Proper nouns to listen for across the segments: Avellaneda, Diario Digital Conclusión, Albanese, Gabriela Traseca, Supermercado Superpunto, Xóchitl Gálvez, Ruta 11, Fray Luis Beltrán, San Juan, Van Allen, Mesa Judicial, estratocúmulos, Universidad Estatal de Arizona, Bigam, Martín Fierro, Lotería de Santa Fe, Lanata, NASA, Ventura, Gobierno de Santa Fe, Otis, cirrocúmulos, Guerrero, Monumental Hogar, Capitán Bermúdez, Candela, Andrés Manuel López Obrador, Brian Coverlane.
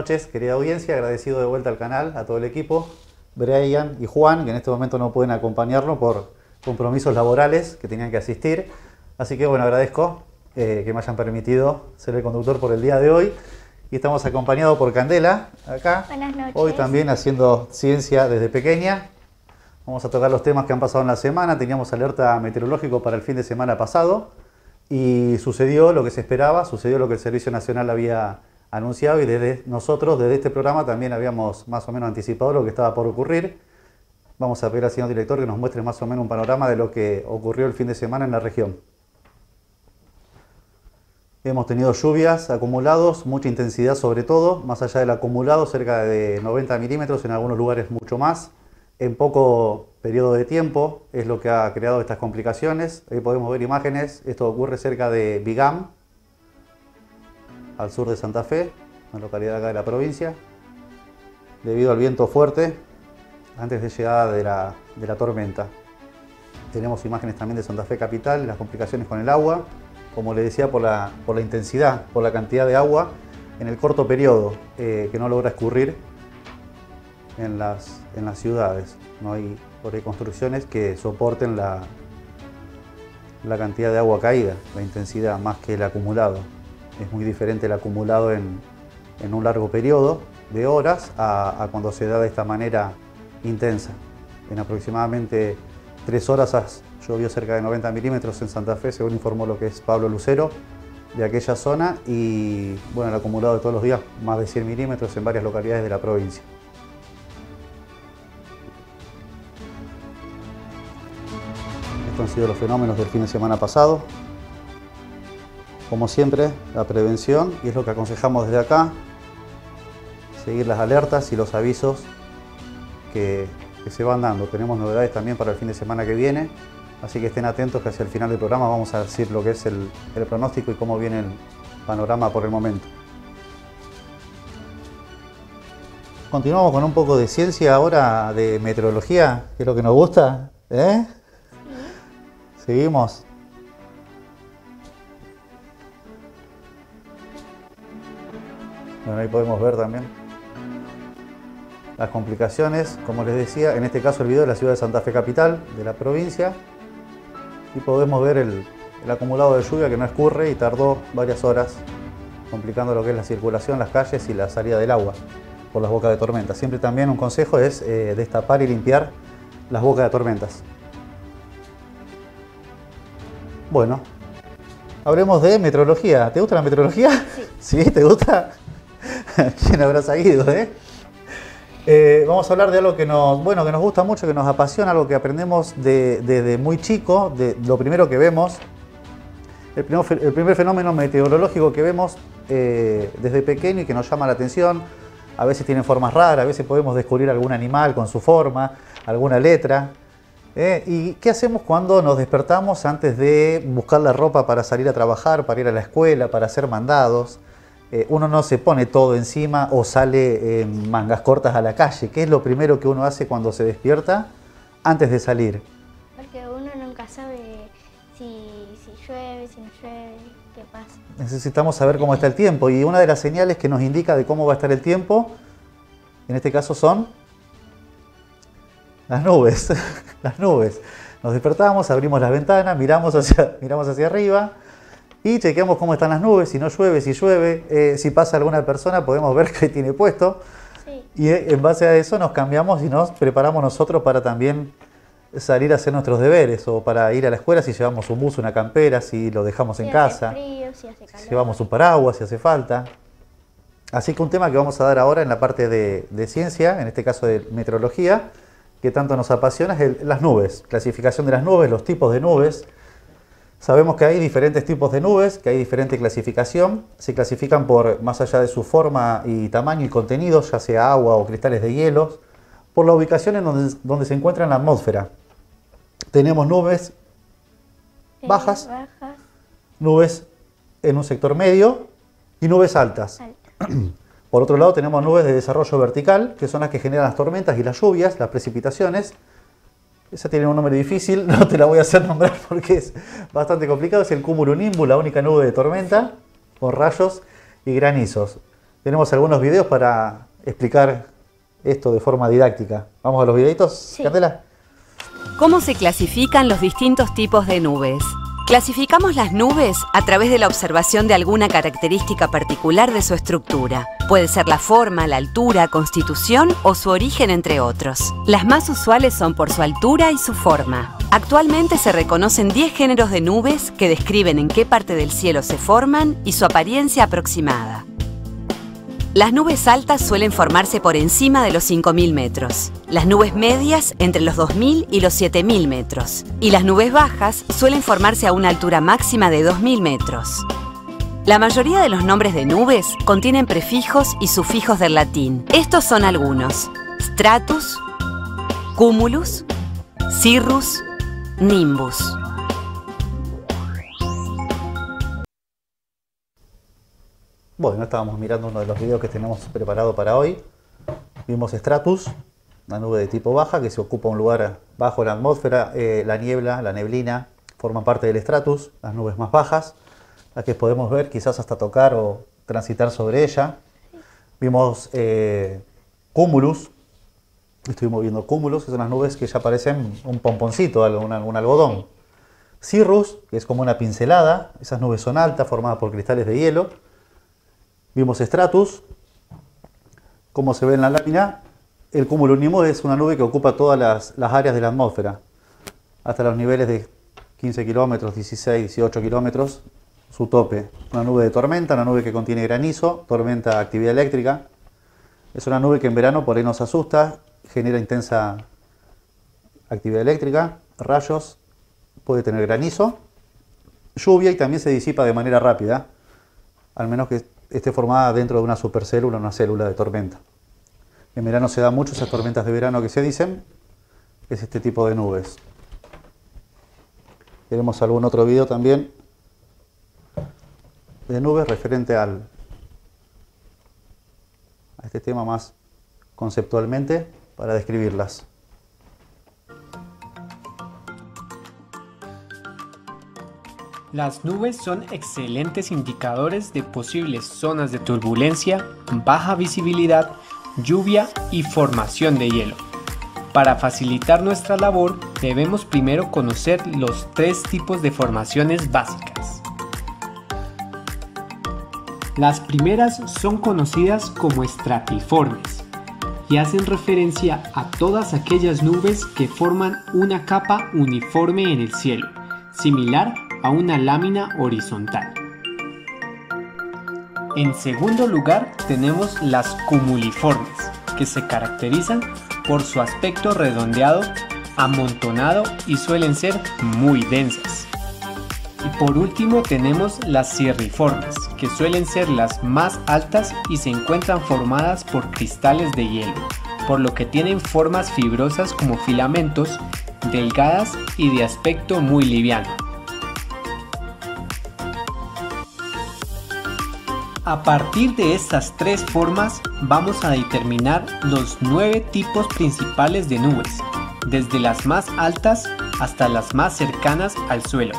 noches, querida audiencia. Agradecido de vuelta al canal, a todo el equipo, Brian y Juan, que en este momento no pueden acompañarnos por compromisos laborales que tenían que asistir. Así que bueno, agradezco que me hayan permitido ser el conductor por el día de hoy. Y estamos acompañados por Candela, acá. Buenas noches. Hoy también haciendo ciencia desde pequeña. Vamos a tocar los temas que han pasado en la semana. Teníamos alerta meteorológico para el fin de semana pasado. Y sucedió lo que se esperaba, sucedió lo que el Servicio Nacional había anunciado. Y desde nosotros, desde este programa, también habíamos más o menos anticipado lo que estaba por ocurrir. Vamos a pedir al señor director que nos muestre más o menos un panorama de lo que ocurrió el fin de semana en la región. Hemos tenido lluvias, acumulados, mucha intensidad sobre todo, más allá del acumulado, cerca de 90 milímetros, en algunos lugares mucho más. En poco periodo de tiempo es lo que ha creado estas complicaciones. Ahí podemos ver imágenes, esto ocurre cerca de Bigam, al sur de Santa Fe, una localidad acá de la provincia. Debido al viento fuerte, antes de llegada de la tormenta. Tenemos imágenes también de Santa Fe capital, las complicaciones con el agua. Como les decía, por la intensidad, por la cantidad de agua en el corto periodo que no logra escurrir en las ciudades. No hay por ahí construcciones que soporten la cantidad de agua caída, la intensidad, más que el acumulado. Es muy diferente el acumulado en un largo periodo de horas a cuando se da de esta manera intensa. En aproximadamente 3 horas llovió cerca de 90 milímetros en Santa Fe, según informó lo que es Pablo Lucero de aquella zona, y bueno, el acumulado de todos los días más de 100 milímetros en varias localidades de la provincia. Estos han sido los fenómenos del fin de semana pasado. Como siempre, la prevención, y es lo que aconsejamos desde acá, seguir las alertas y los avisos que se van dando. Tenemos novedades también para el fin de semana que viene, así que estén atentos que hacia el final del programa vamos a decir lo que es el pronóstico y cómo viene el panorama por el momento. Continuamos con un poco de ciencia ahora, de meteorología, que es lo que nos gusta, ¿eh? Sí. Seguimos. Bueno, ahí podemos ver también las complicaciones, como les decía, en este caso el video de la ciudad de Santa Fe capital, de la provincia. Y podemos ver el acumulado de lluvia que no escurre y tardó varias horas, complicando lo que es la circulación, las calles y la salida del agua por las bocas de tormenta. Siempre también un consejo es destapar y limpiar las bocas de tormentas. Bueno, hablemos de meteorología. ¿Te gusta la meteorología? Sí. ¿Sí? ¿Te gusta? ¿Quién habrá seguido, eh? Vamos a hablar de algo que nos gusta mucho, que nos apasiona, algo que aprendemos desde muy chico, de lo primero que vemos. El primer fenómeno meteorológico que vemos desde pequeño y que nos llama la atención. A veces tienen formas raras, a veces podemos descubrir algún animal con su forma, alguna letra. ¿Y qué hacemos cuando nos despertamos antes de buscar la ropa para salir a trabajar, para ir a la escuela, para hacer mandados? Uno no se pone todo encima o sale en mangas cortas a la calle. ¿Qué es lo primero que uno hace cuando se despierta antes de salir? Porque uno nunca sabe si llueve, si no llueve, qué pasa. Necesitamos saber cómo está el tiempo, y una de las señales que nos indica de cómo va a estar el tiempo, en este caso, son las nubes. Las nubes. Nos despertamos, abrimos las ventanas, miramos hacia arriba. Y chequeamos cómo están las nubes, si no llueve, si llueve, si pasa alguna persona podemos ver qué tiene puesto. Sí. Y en base a eso nos cambiamos y nos preparamos nosotros para también salir a hacer nuestros deberes o para ir a la escuela si llevamos un buzo, una campera, si lo dejamos en casa. Frío, si hace calor. Si llevamos un paraguas, si hace falta. Así que un tema que vamos a dar ahora en la parte de ciencia, en este caso de meteorología, que tanto nos apasiona, es las nubes. Clasificación de las nubes, los tipos de nubes. Sabemos que hay diferentes tipos de nubes, que hay diferente clasificación. Se clasifican por, más allá de su forma y tamaño y contenido, ya sea agua o cristales de hielos, por la ubicación en donde se encuentra en la atmósfera. Tenemos nubes bajas, nubes en un sector medio y nubes altas. Por otro lado, tenemos nubes de desarrollo vertical, que son las que generan las tormentas y las lluvias, las precipitaciones. Esa tiene un nombre difícil, no te la voy a hacer nombrar porque es bastante complicado. Es el cúmulo nimbus, la única nube de tormenta, con rayos y granizos. Tenemos algunos videos para explicar esto de forma didáctica. ¿Vamos a los videitos, sí, Candela? ¿Cómo se clasifican los distintos tipos de nubes? Clasificamos las nubes a través de la observación de alguna característica particular de su estructura. Puede ser la forma, la altura, constitución o su origen, entre otros. Las más usuales son por su altura y su forma. Actualmente se reconocen 10 géneros de nubes que describen en qué parte del cielo se forman y su apariencia aproximada. Las nubes altas suelen formarse por encima de los 5.000 metros, las nubes medias entre los 2.000 y los 7.000 metros, y las nubes bajas suelen formarse a una altura máxima de 2.000 metros. La mayoría de los nombres de nubes contienen prefijos y sufijos del latín. Estos son algunos: stratus, cumulus, cirrus, nimbus. Bueno, estábamos mirando uno de los videos que tenemos preparado para hoy. Vimos stratus, una nube de tipo baja que se ocupa un lugar bajo la atmósfera. La niebla, la neblina, forman parte del stratus, las nubes más bajas, las que podemos ver, quizás hasta tocar o transitar sobre ella. Vimos cumulus, estuvimos viendo cumulus, que son las nubes que ya parecen un pomponcito, un algodón. Cirrus, que es como una pincelada, esas nubes son altas, formadas por cristales de hielo. Vimos stratus, como se ve en la lámina. El cumulonimbus es una nube que ocupa todas las áreas de la atmósfera, hasta los niveles de 15 kilómetros, 16, 18 kilómetros, su tope. Una nube de tormenta, una nube que contiene granizo, tormenta, actividad eléctrica. Es una nube que en verano por ahí nos asusta, genera intensa actividad eléctrica, rayos, puede tener granizo, lluvia, y también se disipa de manera rápida, al menos que esté formada dentro de una supercélula, una célula de tormenta. En verano se da mucho, esas tormentas de verano que se dicen, es este tipo de nubes. Tenemos algún otro video también de nubes referente a este tema más conceptualmente para describirlas. Las nubes son excelentes indicadores de posibles zonas de turbulencia, baja visibilidad, lluvia y formación de hielo. Para facilitar nuestra labor, debemos primero conocer los 3 tipos de formaciones básicas. Las primeras son conocidas como estratiformes y hacen referencia a todas aquellas nubes que forman una capa uniforme en el cielo, similar a una lámina horizontal. En segundo lugar tenemos las cumuliformes, que se caracterizan por su aspecto redondeado, amontonado y suelen ser muy densas. Y por último tenemos las cirriformes, que suelen ser las más altas y se encuentran formadas por cristales de hielo, por lo que tienen formas fibrosas como filamentos, delgadas y de aspecto muy liviano. A partir de estas 3 formas vamos a determinar los 9 tipos principales de nubes, desde las más altas hasta las más cercanas al suelo.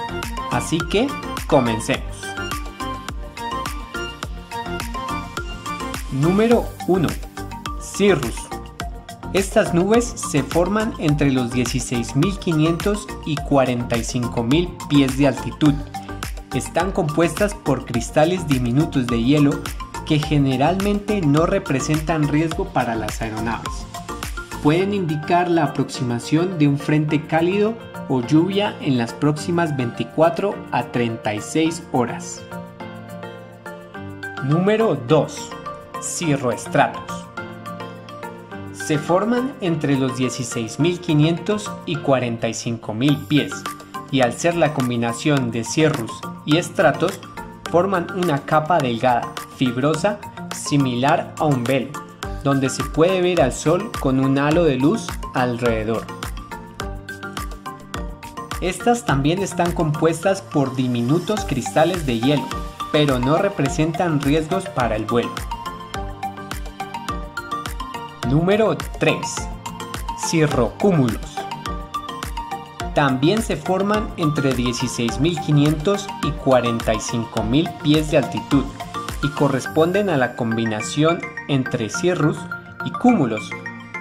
Así que comencemos. Número 1. Cirrus. Estas nubes se forman entre los 16.500 y 45.000 pies de altitud. Están compuestas por cristales diminutos de hielo que generalmente no representan riesgo para las aeronaves. Pueden indicar la aproximación de un frente cálido o lluvia en las próximas 24 a 36 horas. Número 2. Cirroestratos. Se forman entre los 16.500 y 45.000 pies. Y al ser la combinación de cirrus y estratos, forman una capa delgada, fibrosa, similar a un velo, donde se puede ver al sol con un halo de luz alrededor. Estas también están compuestas por diminutos cristales de hielo, pero no representan riesgos para el vuelo. Número 3. Cirrocúmulos. También se forman entre 16.500 y 45.000 pies de altitud y corresponden a la combinación entre cirrus y cúmulos,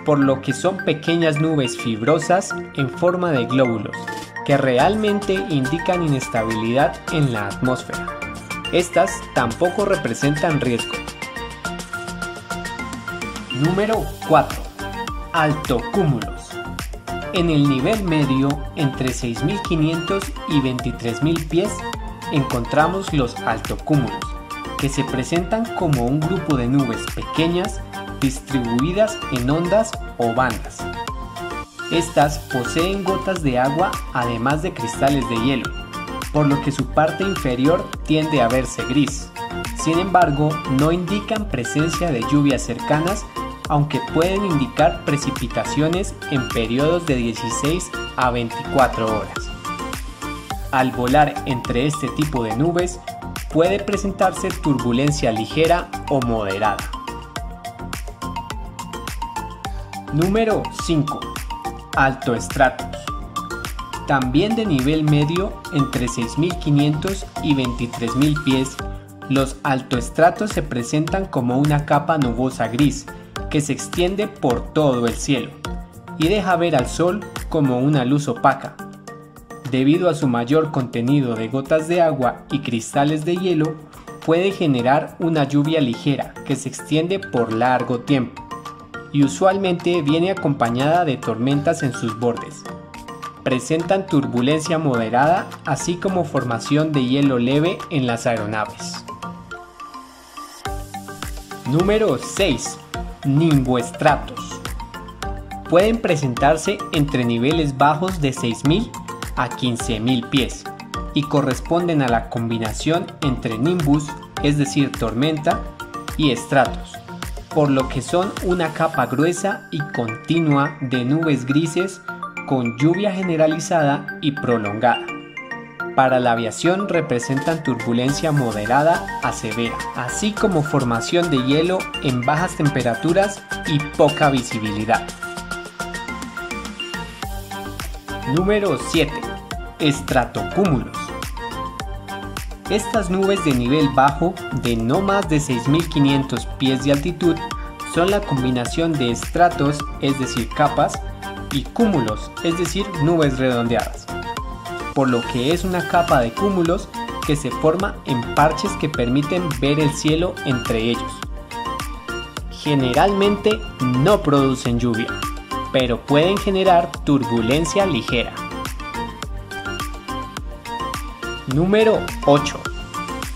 por lo que son pequeñas nubes fibrosas en forma de glóbulos, que realmente indican inestabilidad en la atmósfera. Estas tampoco representan riesgo. Número 4. Altocúmulos. En el nivel medio, entre 6.500 y 23.000 pies, encontramos los altocúmulos, que se presentan como un grupo de nubes pequeñas distribuidas en ondas o bandas. Estas poseen gotas de agua además de cristales de hielo, por lo que su parte inferior tiende a verse gris. Sin embargo, no indican presencia de lluvias cercanas, aunque pueden indicar precipitaciones en periodos de 16 a 24 horas. Al volar entre este tipo de nubes, puede presentarse turbulencia ligera o moderada. Número 5. Altoestratos. También de nivel medio, entre 6.500 y 23.000 pies, los altoestratos se presentan como una capa nubosa gris que se extiende por todo el cielo y deja ver al sol como una luz opaca. Debido a su mayor contenido de gotas de agua y cristales de hielo, puede generar una lluvia ligera que se extiende por largo tiempo y usualmente viene acompañada de tormentas en sus bordes. Presentan turbulencia moderada, así como formación de hielo leve en las aeronaves. Número 6. Nimboestratos. Pueden presentarse entre niveles bajos de 6.000 a 15.000 pies y corresponden a la combinación entre nimbus, es decir, tormenta, y estratos, por lo que son una capa gruesa y continua de nubes grises con lluvia generalizada y prolongada. Para la aviación representan turbulencia moderada a severa, así como formación de hielo en bajas temperaturas y poca visibilidad. Número 7. Estratocúmulos. Estas nubes de nivel bajo, de no más de 6.500 pies de altitud, son la combinación de estratos, es decir, capas, y cúmulos, es decir, nubes redondeadas, por lo que es una capa de cúmulos que se forma en parches que permiten ver el cielo entre ellos. Generalmente no producen lluvia, pero pueden generar turbulencia ligera. Número 8.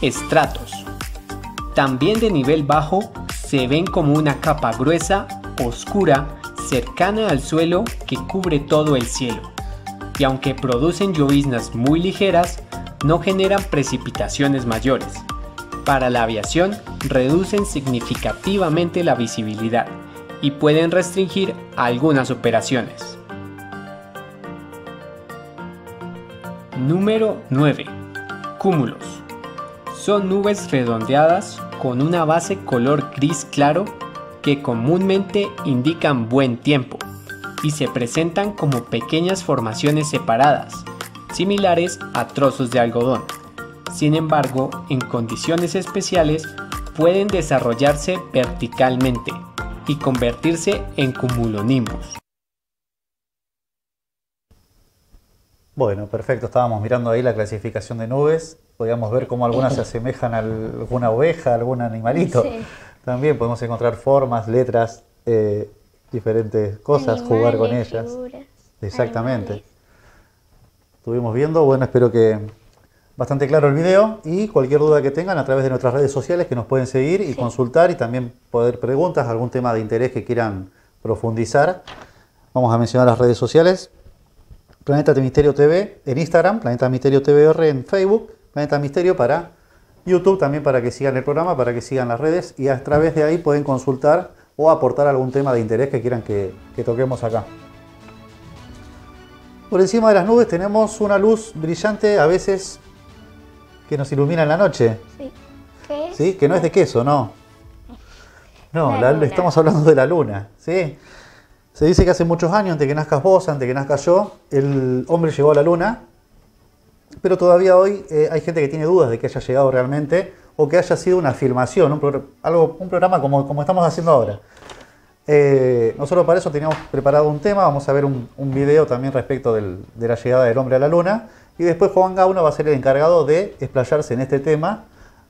Estratos. También de nivel bajo, se ven como una capa gruesa, oscura, cercana al suelo que cubre todo el cielo, y aunque producen lloviznas muy ligeras, no generan precipitaciones mayores. Para la aviación reducen significativamente la visibilidad y pueden restringir algunas operaciones. Número 9. Cúmulos. Son nubes redondeadas con una base color gris claro que comúnmente indican buen tiempo y se presentan como pequeñas formaciones separadas, similares a trozos de algodón. Sin embargo, en condiciones especiales pueden desarrollarse verticalmente y convertirse en cumulonimbus. Bueno, perfecto. Estábamos mirando ahí la clasificación de nubes. Podíamos ver cómo algunas se asemejan a alguna oveja, a algún animalito. Sí. También podemos encontrar formas, letras, diferentes cosas, animales, jugar con ellas. Figuras, exactamente. Animales. Estuvimos viendo, bueno, espero que bastante claro el video, y cualquier duda que tengan a través de nuestras redes sociales que nos pueden seguir y consultar, y también poder preguntas, algún tema de interés que quieran profundizar. Vamos a mencionar las redes sociales. Planeta Misterio TV en Instagram, Planeta Misterio TVR en Facebook, Planeta Misterio para YouTube también, para que sigan el programa, para que sigan las redes, y a través de ahí pueden consultar o aportar algún tema de interés que quieran que toquemos acá. Por encima de las nubes tenemos una luz brillante a veces que nos ilumina en la noche. Sí. ¿Qué es? ¿Sí? Que no es de queso, no. No, estamos hablando de la luna. ¿Sí? Se dice que hace muchos años, antes que nazcas vos, antes que nazca yo, el hombre llegó a la luna. Pero todavía hoy hay gente que tiene dudas de que haya llegado realmente o que haya sido una filmación, un programa como estamos haciendo ahora. Nosotros para eso teníamos preparado un tema, vamos a ver un video también respecto de la llegada del hombre a la luna, y después Juan Gauna va a ser el encargado de explayarse en este tema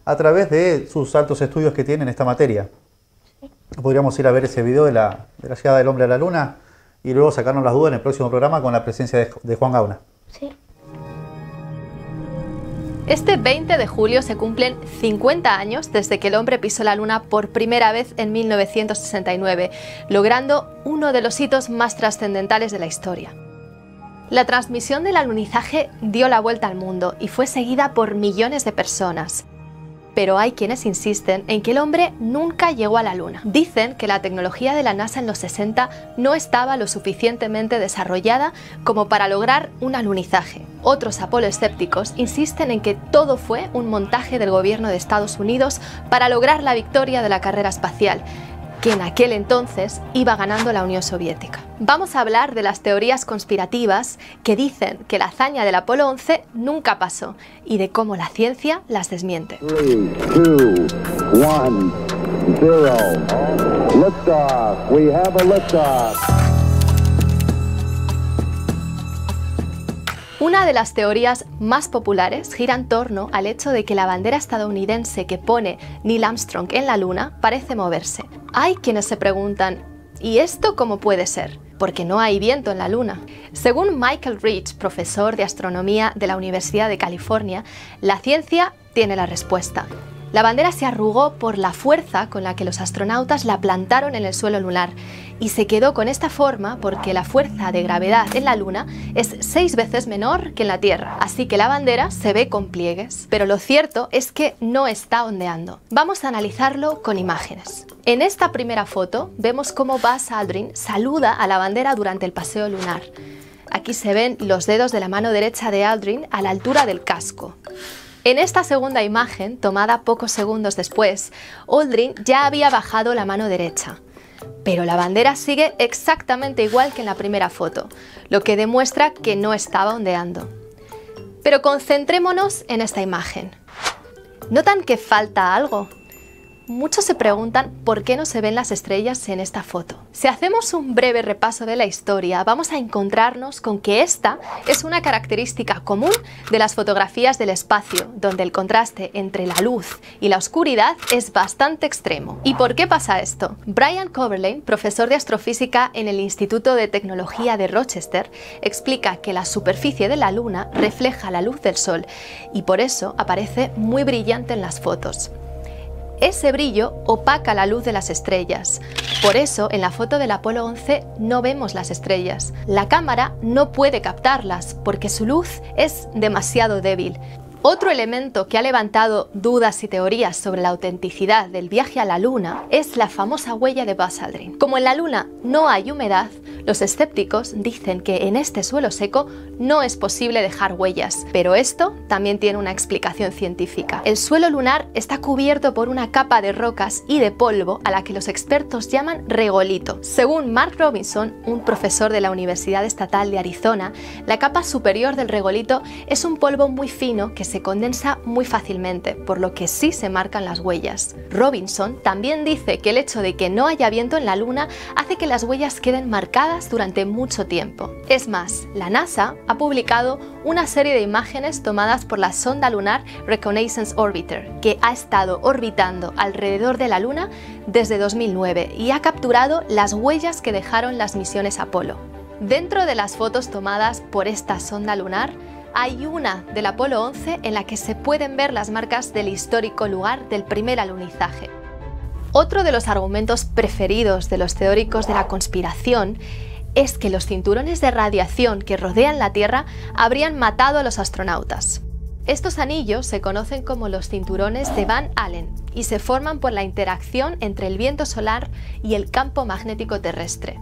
a través de sus altos estudios que tiene en esta materia. Podríamos ir a ver ese video de la llegada del hombre a la luna y luego sacarnos las dudas en el próximo programa con la presencia de Juan Gauna. Sí. Este 20 de julio se cumplen 50 años desde que el hombre pisó la luna por primera vez en 1969, logrando uno de los hitos más trascendentales de la historia. La transmisión del alunizaje dio la vuelta al mundo y fue seguida por millones de personas. Pero hay quienes insisten en que el hombre nunca llegó a la luna. Dicen que la tecnología de la NASA en los 60 no estaba lo suficientemente desarrollada como para lograr un alunizaje. Otros apoloescépticos insisten en que todo fue un montaje del gobierno de Estados Unidos para lograr la victoria de la carrera espacial, que en aquel entonces iba ganando la Unión Soviética. Vamos a hablar de las teorías conspirativas que dicen que la hazaña del Apolo 11 nunca pasó y de cómo la ciencia las desmiente. 3, 2, 1, 0. Liftoff. We have a liftoff. Una de las teorías más populares gira en torno al hecho de que la bandera estadounidense que pone Neil Armstrong en la luna parece moverse. Hay quienes se preguntan, ¿y esto cómo puede ser? Porque no hay viento en la luna. Según Michael Rich, profesor de astronomía de la Universidad de California, la ciencia tiene la respuesta. La bandera se arrugó por la fuerza con la que los astronautas la plantaron en el suelo lunar y se quedó con esta forma porque la fuerza de gravedad en la Luna es 6 veces menor que en la Tierra, así que la bandera se ve con pliegues. Pero lo cierto es que no está ondeando. Vamos a analizarlo con imágenes. En esta primera foto vemos cómo Buzz Aldrin saluda a la bandera durante el paseo lunar. Aquí se ven los dedos de la mano derecha de Aldrin a la altura del casco. En esta segunda imagen, tomada pocos segundos después, Aldrin ya había bajado la mano derecha. Pero la bandera sigue exactamente igual que en la primera foto, lo que demuestra que no estaba ondeando. Pero concentrémonos en esta imagen. ¿Notan que falta algo? Muchos se preguntan por qué no se ven las estrellas en esta foto. Si hacemos un breve repaso de la historia, vamos a encontrarnos con que esta es una característica común de las fotografías del espacio, donde el contraste entre la luz y la oscuridad es bastante extremo. ¿Y por qué pasa esto? Brian Coverlane, profesor de astrofísica en el Instituto de Tecnología de Rochester, explica que la superficie de la Luna refleja la luz del Sol y por eso aparece muy brillante en las fotos. Ese brillo opaca la luz de las estrellas. Por eso, en la foto del Apolo 11 no vemos las estrellas. La cámara no puede captarlas porque su luz es demasiado débil. Otro elemento que ha levantado dudas y teorías sobre la autenticidad del viaje a la Luna es la famosa huella de Buzz Aldrin. Como en la Luna no hay humedad, los escépticos dicen que en este suelo seco no es posible dejar huellas, pero esto también tiene una explicación científica. El suelo lunar está cubierto por una capa de rocas y de polvo a la que los expertos llaman regolito. Según Mark Robinson, un profesor de la Universidad Estatal de Arizona, la capa superior del regolito es un polvo muy fino que se condensa muy fácilmente, por lo que sí se marcan las huellas. Robinson también dice que el hecho de que no haya viento en la Luna hace que las huellas queden marcadas durante mucho tiempo. Es más, la NASA ha publicado una serie de imágenes tomadas por la sonda lunar Reconnaissance Orbiter, que ha estado orbitando alrededor de la Luna desde 2009 y ha capturado las huellas que dejaron las misiones Apolo. Dentro de las fotos tomadas por esta sonda lunar, hay una del Apolo 11 en la que se pueden ver las marcas del histórico lugar del primer alunizaje. Otro de los argumentos preferidos de los teóricos de la conspiración es que los cinturones de radiación que rodean la Tierra habrían matado a los astronautas. Estos anillos se conocen como los cinturones de Van Allen y se forman por la interacción entre el viento solar y el campo magnético terrestre.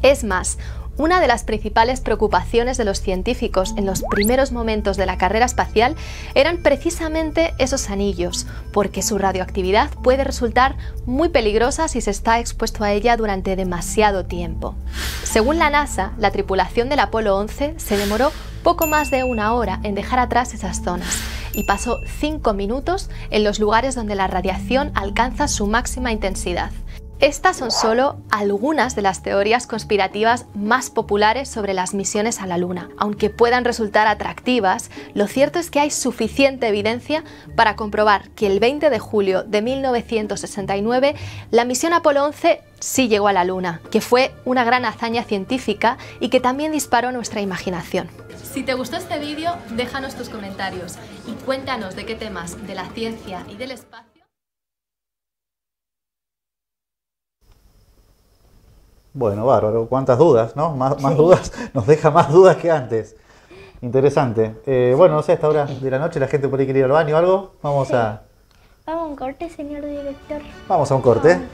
Es más, una de las principales preocupaciones de los científicos en los primeros momentos de la carrera espacial eran precisamente esos anillos, porque su radioactividad puede resultar muy peligrosa si se está expuesto a ella durante demasiado tiempo. Según la NASA, la tripulación del Apolo 11 se demoró poco más de 1 hora en dejar atrás esas zonas y pasó 5 minutos en los lugares donde la radiación alcanza su máxima intensidad. Estas son solo algunas de las teorías conspirativas más populares sobre las misiones a la Luna. Aunque puedan resultar atractivas, lo cierto es que hay suficiente evidencia para comprobar que el 20 de julio de 1969 la misión Apolo 11 sí llegó a la Luna, que fue una gran hazaña científica y que también disparó nuestra imaginación. Si te gustó este vídeo, déjanos tus comentarios y cuéntanos de qué temas de la ciencia y del espacio. Bueno, bárbaro, cuántas dudas, ¿no? Más dudas, nos deja más dudas que antes. Interesante. Bueno, no sé, a esta hora de la noche la gente por ahí quiere ir al baño o algo. Vamos a... Vamos a un corte, señor director. Vamos a un corte. Vamos.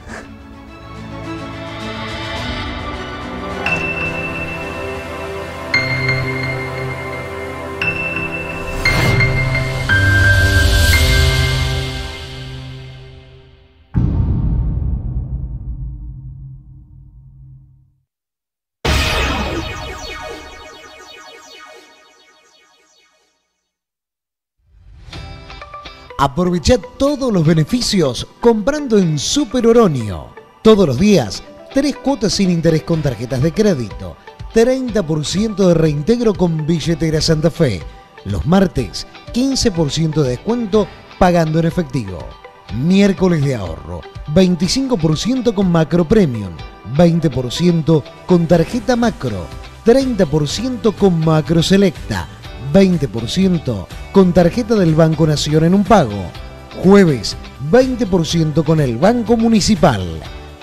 Aprovecha todos los beneficios comprando en Super Oroño. Todos los días, 3 cuotas sin interés con tarjetas de crédito, 30% de reintegro con Billetera Santa Fe. Los martes, 15% de descuento pagando en efectivo. Miércoles de ahorro, 25% con Macro Premium, 20% con tarjeta Macro, 30% con Macro Selecta, 20% con tarjeta del Banco Nación en un pago. Jueves, 20% con el Banco Municipal.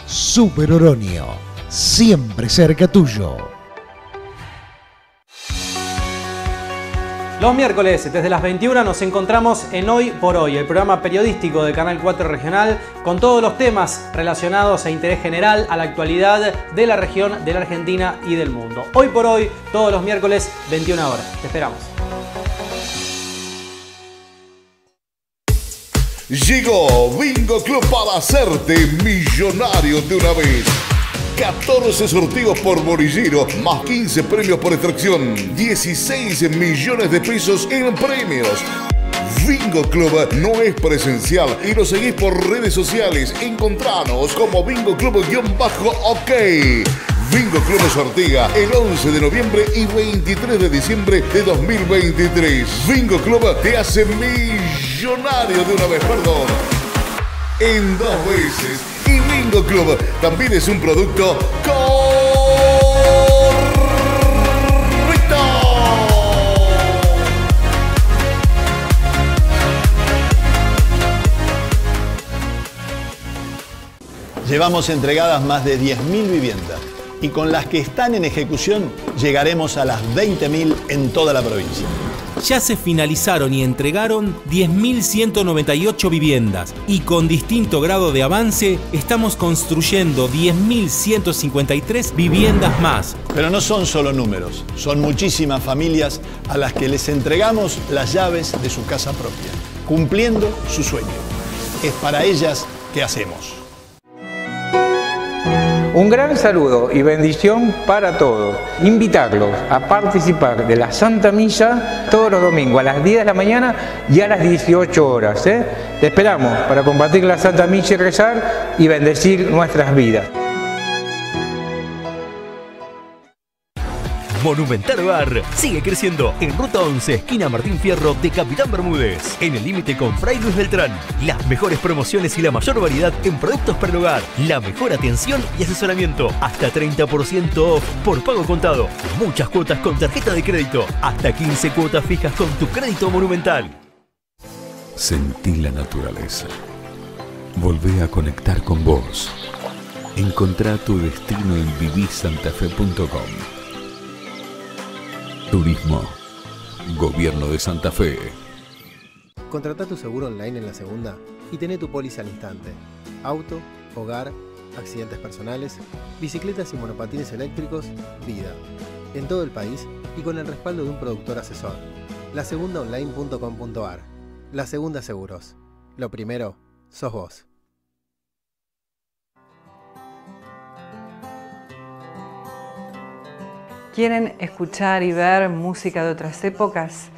Super Oroño, siempre cerca tuyo. Los miércoles, desde las 21, nos encontramos en Hoy por Hoy, el programa periodístico de Canal 4 Regional, con todos los temas relacionados a interés general, a la actualidad de la región, de la Argentina y del mundo. Hoy por Hoy, todos los miércoles, 21 horas. Te esperamos. Llegó Bingo Club para hacerte millonario de una vez. 14 sorteos por bolillero, más 15 premios por extracción, 16 millones de pesos en premios. Bingo Club no es presencial y lo seguís por redes sociales. Encontranos como Bingo Club-OK. Bingo Club sortea el 11 de noviembre y 23 de diciembre de 2023. Bingo Club te hace millonario de una vez, perdón, en 2 veces. Y Bingo Club también es un producto correcto. Llevamos entregadas más de 10.000 viviendas y con las que están en ejecución llegaremos a las 20.000 en toda la provincia. Ya se finalizaron y entregaron 10.198 viviendas y con distinto grado de avance estamos construyendo 10.153 viviendas más. Pero no son solo números, son muchísimas familias a las que les entregamos las llaves de su casa propia, cumpliendo su sueño. Es para ellas que hacemos. Un gran saludo y bendición para todos. Invitarlos a participar de la Santa Misa todos los domingos a las 10 de la mañana y a las 18 horas. Te esperamos para compartir la Santa Misa y rezar y bendecir nuestras vidas. Monumental Hogar sigue creciendo en Ruta 11, esquina Martín Fierro de Capitán Bermúdez, en el límite con Fray Luis Beltrán. Las mejores promociones y la mayor variedad en productos para el hogar, la mejor atención y asesoramiento, hasta 30% off por pago contado, muchas cuotas con tarjeta de crédito, hasta 15 cuotas fijas con tu crédito Monumental. Sentí la naturaleza. Volví a conectar con vos. Encontrá tu destino en vivisantafe.com. Turismo. Gobierno de Santa Fe. Contratá tu seguro online en La Segunda y tené tu póliza al instante. Auto, hogar, accidentes personales, bicicletas y monopatines eléctricos, vida. En todo el país y con el respaldo de un productor asesor. Lasegundaonline.com.ar. La Segunda Seguros. Lo primero, sos vos. ¿Quieren escuchar y ver música de otras épocas?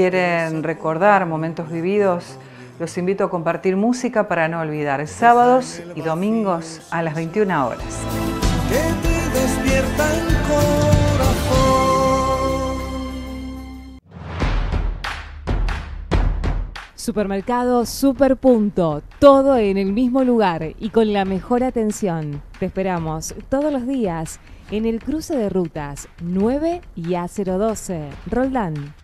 quieren recordar momentos vividos, los invito a compartir música para no olvidar, sábados y domingos a las 21 horas. Que te despierta el corazón. Supermercado Superpunto, todo en el mismo lugar y con la mejor atención. Te esperamos todos los días en el cruce de rutas 9 y A012, Roldán.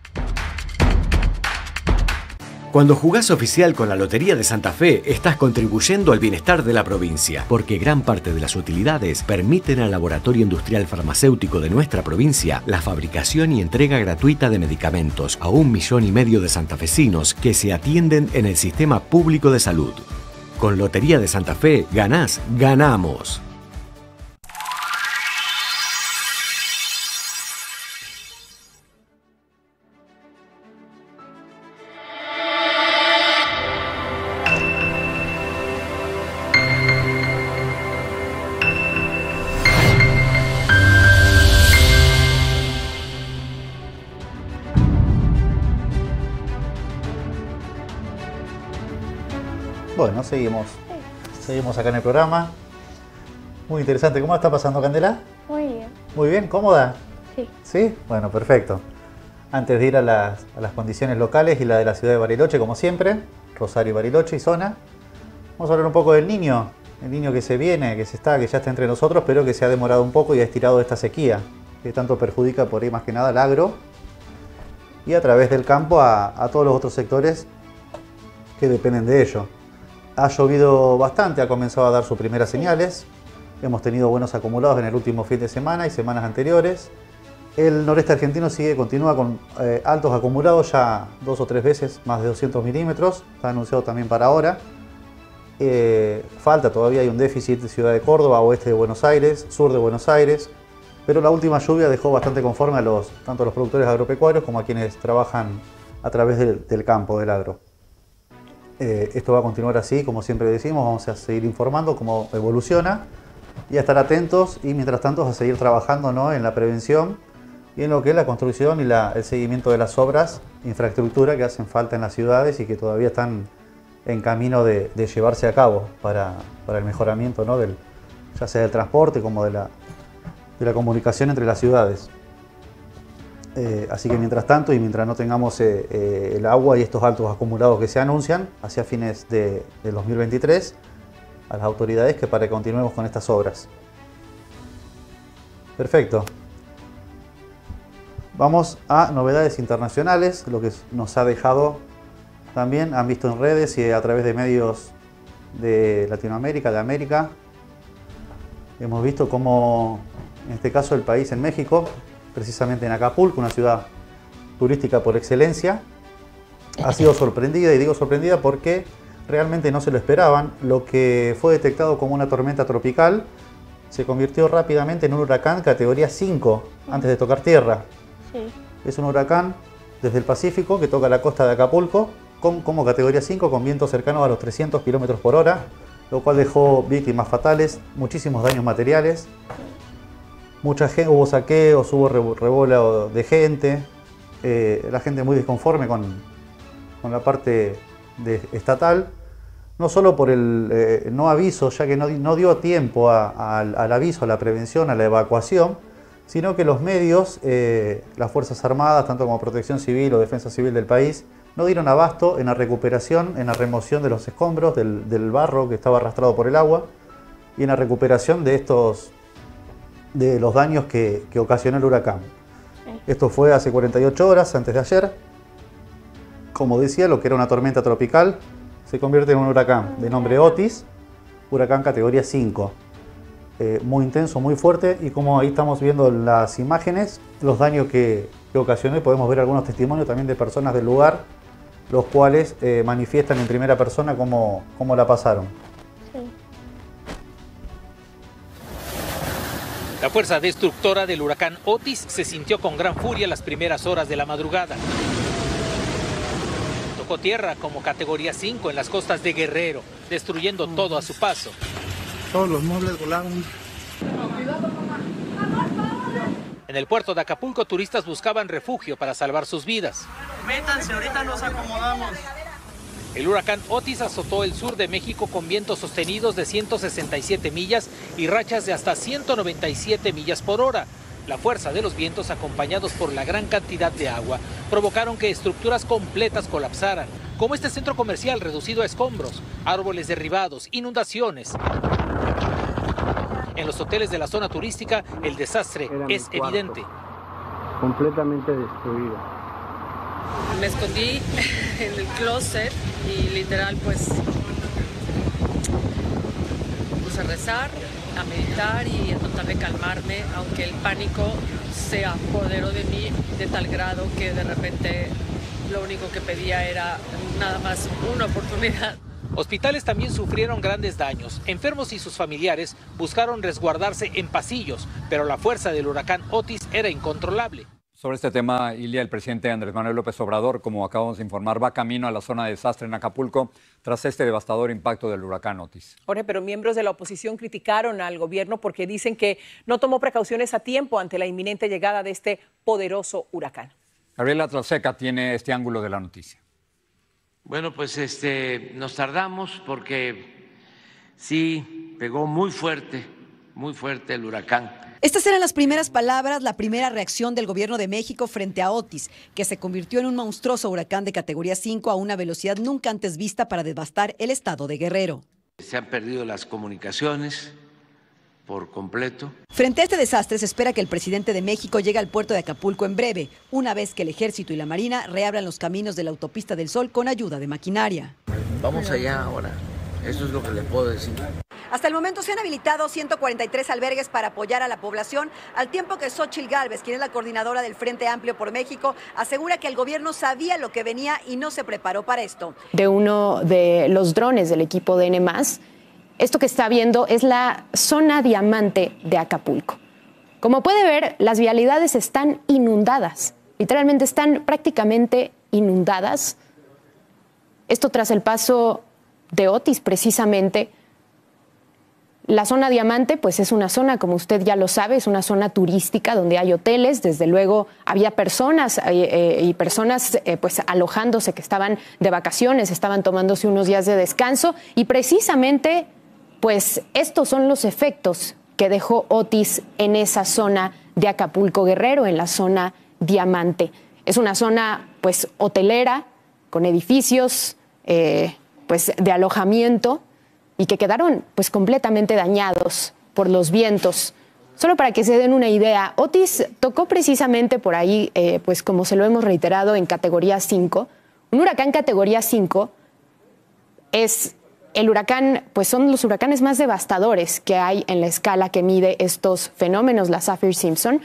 Cuando jugás oficial con la Lotería de Santa Fe, estás contribuyendo al bienestar de la provincia, porque gran parte de las utilidades permiten al Laboratorio Industrial Farmacéutico de nuestra provincia la fabricación y entrega gratuita de medicamentos a 1,5 millones de santafesinos que se atienden en el sistema público de salud. Con Lotería de Santa Fe, ganás, ganamos. Bueno, seguimos acá en el programa. Muy interesante. ¿Cómo está pasando, Candela? Muy bien. Muy bien, ¿cómoda? Sí. ¿Sí? Bueno, perfecto. Antes de ir a las condiciones locales y la de la ciudad de Bariloche, como siempre, Rosario, Bariloche y zona, vamos a hablar un poco del niño. El niño que se viene, que ya está entre nosotros, pero que se ha demorado un poco y ha estirado esta sequía, que tanto perjudica por ahí más que nada al agro y a través del campo a todos los otros sectores que dependen de ello. Ha llovido bastante, ha comenzado a dar sus primeras señales. Hemos tenido buenos acumulados en el último fin de semana y semanas anteriores. El noreste argentino continúa con altos acumulados, ya 2 o 3 veces más de 200 milímetros. Está anunciado también para ahora. Falta, todavía hay un déficit de Ciudad de Córdoba, oeste de Buenos Aires, sur de Buenos Aires. Pero la última lluvia dejó bastante conforme tanto a los productores agropecuarios como a quienes trabajan a través del campo, del agro. Esto va a continuar así, como siempre decimos, vamos a seguir informando cómo evoluciona y a estar atentos y mientras tanto a seguir trabajando, ¿no?, en la prevención y en lo que es la construcción y el seguimiento de las obras, infraestructura que hacen falta en las ciudades y que todavía están en camino de llevarse a cabo para el mejoramiento, ¿no?, ya sea del transporte como de la comunicación entre las ciudades. Así que mientras tanto y mientras no tengamos el agua y estos altos acumulados que se anuncian hacia fines de 2023, a las autoridades para que continuemos con estas obras. Perfecto. Vamos a novedades internacionales, lo que nos ha dejado también, han visto en redes y a través de medios de Latinoamérica, de América. Hemos visto cómo, en este caso, el país en México, precisamente en Acapulco, una ciudad turística por excelencia, ha sido sorprendida, y digo sorprendida porque realmente no se lo esperaban. Lo que fue detectado como una tormenta tropical se convirtió rápidamente en un huracán categoría 5 antes de tocar tierra. Sí. Es un huracán desde el Pacífico que toca la costa de Acapulco como categoría 5 con vientos cercanos a los 300 kilómetros por hora, lo cual dejó víctimas fatales, muchísimos daños materiales. Mucha gente, hubo saqueos, hubo revuelo de gente, la gente muy desconforme con la parte estatal, no solo por el no aviso, ya que no dio tiempo al aviso, a la prevención, a la evacuación, sino que los medios, las Fuerzas Armadas, tanto como Protección Civil o Defensa Civil del país, no dieron abasto en la recuperación, en la remoción de los escombros, del barro que estaba arrastrado por el agua y en la recuperación de los daños que ocasionó el huracán. Esto fue hace 48 horas, antes de ayer. Como decía, lo que era una tormenta tropical se convierte en un huracán de nombre Otis, huracán categoría 5. Muy intenso, muy fuerte, y como ahí estamos viendo las imágenes, los daños que ocasionó, y podemos ver algunos testimonios también de personas del lugar, los cuales manifiestan en primera persona cómo la pasaron. La fuerza destructora del huracán Otis se sintió con gran furia las primeras horas de la madrugada. Tocó tierra como categoría 5 en las costas de Guerrero, destruyendo todo a su paso. Todos los muebles volaron. En el puerto de Acapulco, turistas buscaban refugio para salvar sus vidas. Métanse, ahorita nos acomodamos. El huracán Otis azotó el sur de México con vientos sostenidos de 167 millas y rachas de hasta 197 millas por hora. La fuerza de los vientos, acompañados por la gran cantidad de agua, provocaron que estructuras completas colapsaran, como este centro comercial reducido a escombros, árboles derribados, inundaciones. En los hoteles de la zona turística, el desastre es evidente. Completamente destruido. Me escondí en el closet y literal pues puse a rezar, a meditar y a tratar de calmarme, aunque el pánico se apoderó de mí de tal grado que de repente lo único que pedía era nada más una oportunidad. Hospitales también sufrieron grandes daños. Enfermos y sus familiares buscaron resguardarse en pasillos, pero la fuerza del huracán Otis era incontrolable. Sobre este tema, Ilia, el presidente Andrés Manuel López Obrador, como acabamos de informar, va camino a la zona de desastre en Acapulco tras este devastador impacto del huracán Otis. Jorge, pero miembros de la oposición criticaron al gobierno porque dicen que no tomó precauciones a tiempo ante la inminente llegada de este poderoso huracán. Gabriela Traseca tiene este ángulo de la noticia. Bueno, pues nos tardamos porque sí pegó muy fuerte el huracán. Estas eran las primeras palabras, la primera reacción del gobierno de México frente a Otis, que se convirtió en un monstruoso huracán de categoría 5 a una velocidad nunca antes vista para devastar el estado de Guerrero. Se han perdido las comunicaciones por completo. Frente a este desastre, se espera que el presidente de México llegue al puerto de Acapulco en breve, una vez que el Ejército y la Marina reabran los caminos de la Autopista del Sol con ayuda de maquinaria. Vamos allá ahora, eso es lo que les puedo decir. Hasta el momento se han habilitado 143 albergues para apoyar a la población, al tiempo que Xóchitl Gálvez, quien es la coordinadora del Frente Amplio por México, asegura que el gobierno sabía lo que venía y no se preparó para esto. De uno de los drones del equipo de N+, esto que está viendo es la zona diamante de Acapulco. Como puede ver, las vialidades están inundadas, literalmente están prácticamente inundadas. Esto tras el paso de Otis, precisamente. La zona diamante, pues es una zona, como usted ya lo sabe, es una zona turística donde hay hoteles. Desde luego había personas y personas pues alojándose que estaban de vacaciones, estaban tomándose unos días de descanso y precisamente pues estos son los efectos que dejó Otis en esa zona de Acapulco Guerrero, en la zona diamante. Es una zona pues hotelera con edificios pues de alojamiento y que quedaron pues completamente dañados por los vientos. Solo para que se den una idea, Otis tocó precisamente por ahí, pues como se lo hemos reiterado, en categoría 5. Un huracán categoría 5 es el huracán, pues son los huracanes más devastadores que hay en la escala que mide estos fenómenos, la Saffir-Simpson.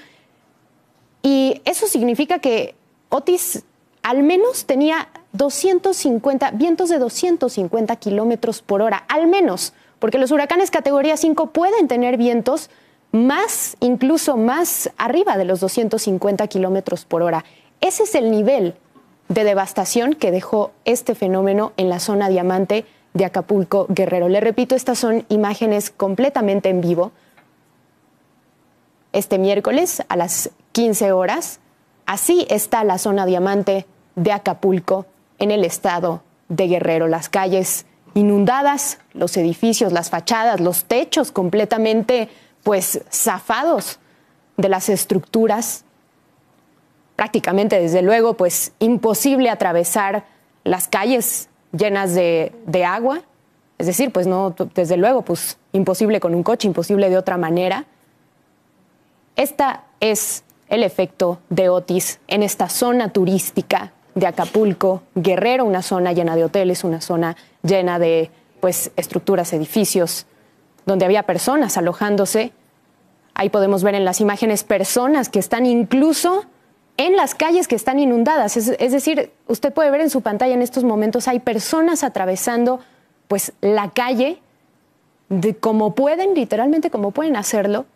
Y eso significa que Otis al menos tenía 250, vientos de 250 kilómetros por hora, al menos, porque los huracanes categoría 5 pueden tener vientos más, incluso más arriba de los 250 kilómetros por hora. Ese es el nivel de devastación que dejó este fenómeno en la zona diamante de Acapulco Guerrero. Le repito, estas son imágenes completamente en vivo. Este miércoles a las 15 horas, así está la zona diamante de Acapulco en el estado de Guerrero. Las calles inundadas, los edificios, las fachadas, los techos completamente pues zafados de las estructuras. Prácticamente, desde luego, pues imposible atravesar las calles llenas de agua. Es decir, pues no, desde luego, pues imposible con un coche, imposible de otra manera. Esta es el efecto de Otis en esta zona turística de Acapulco Guerrero, una zona llena de hoteles, una zona llena de pues estructuras, edificios, donde había personas alojándose. Ahí podemos ver en las imágenes personas que están incluso en las calles que están inundadas. Es decir, usted puede ver en su pantalla en estos momentos hay personas atravesando pues la calle de como pueden, literalmente como pueden hacerlo,